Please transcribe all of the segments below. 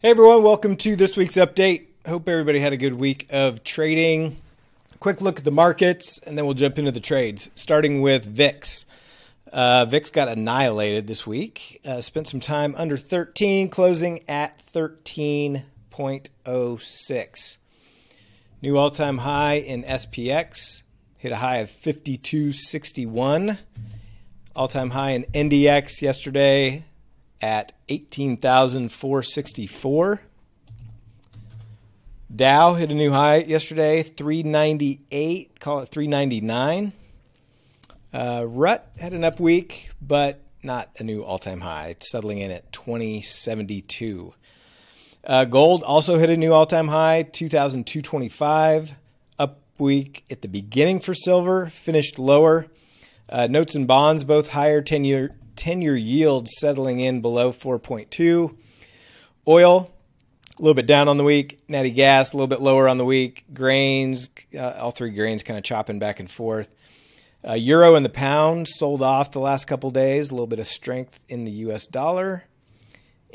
Hey everyone, welcome to this week's update. Hope everybody had a good week of trading. Quick look at the markets and then we'll jump into the trades, starting with VIX. VIX got annihilated this week. Spent some time under 13, closing at 13.06. New all-time high in SPX, hit a high of 52.61. All-time high in NDX yesterday at 18,464. Dow hit a new high yesterday, 398, call it 399. Rut had an up week, but not a new all-time high. It's settling in at 2072. Gold also hit a new all-time high, 2,225. Up week at the beginning for silver, finished lower. Notes and bonds both higher, 10-year yield settling in below 4.2. Oil, a little bit down on the week. Natty gas, a little bit lower on the week. Grains, all three grains kind of chopping back and forth. Euro and the pound sold off the last couple days. A little bit of strength in the U.S. dollar.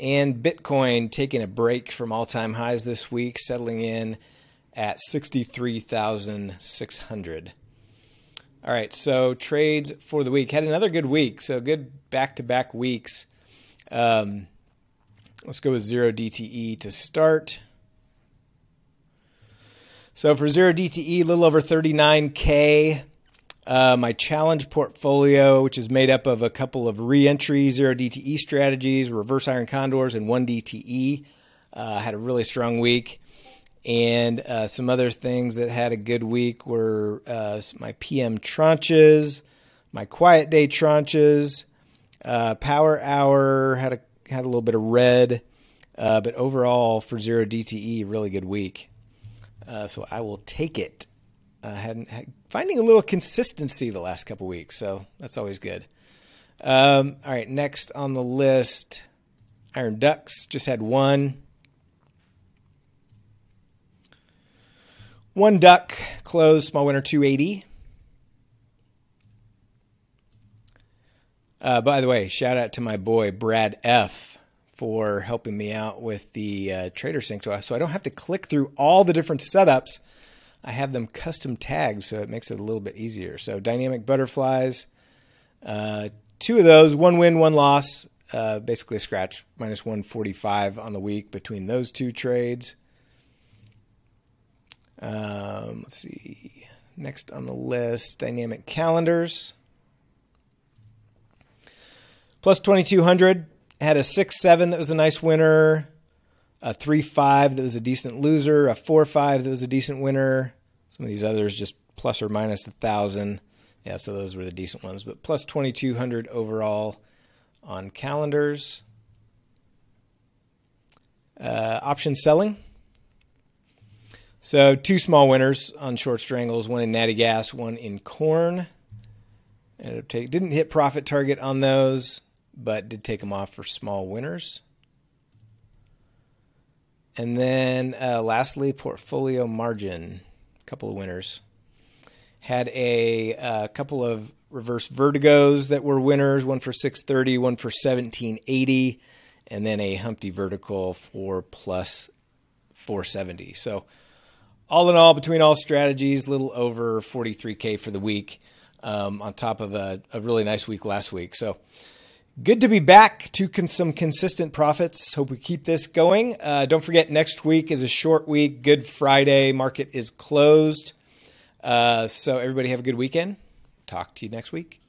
And Bitcoin taking a break from all-time highs this week, settling in at 63,600. All right, so trades for the week. Had another good week, so good back-to-back weeks. Let's go with zero DTE to start. So for zero DTE, a little over 39K. My challenge portfolio, which is made up of a couple of re-entry zero DTE strategies, reverse iron condors, and one DTE, had a really strong week. And some other things that had a good week were my PM tranches, my quiet day tranches, power hour had a little bit of red, but overall for zero DTE, really good week. So I will take it. Finding a little consistency the last couple weeks, so that's always good. All right, next on the list, Iron Ducks just had one. One duck closed, small winner, 280. By the way, shout out to my boy, Brad F, for helping me out with the Trader Sync. So I don't have to click through all the different setups. I have them custom tagged, so it makes it a little bit easier. So dynamic butterflies, two of those, one win, one loss, basically a scratch, minus 145 on the week between those two trades. Let's see, next on the list, dynamic calendars, plus 2,200, had a 6-7 that was a nice winner, a 3-5 that was a decent loser, a 4-5 that was a decent winner. Some of these others just plus or minus 1,000. Yeah, so those were the decent ones, but plus 2,200 overall on calendars. Option selling. So two small winners on short strangles, one in natty gas, one in corn. Didn't hit profit target on those, but did take them off for small winners. And then lastly, portfolio margin, a couple of winners. Had a couple of reverse vertigos that were winners, one for 630, one for 1780, and then a Humpty vertical for plus 470. So all in all, between all strategies, a little over 43K for the week, on top of a really nice week last week. So good to be back to some consistent profits. Hope we keep this going. Don't forget, next week is a short week. Good Friday. Market is closed. So everybody have a good weekend. Talk to you next week.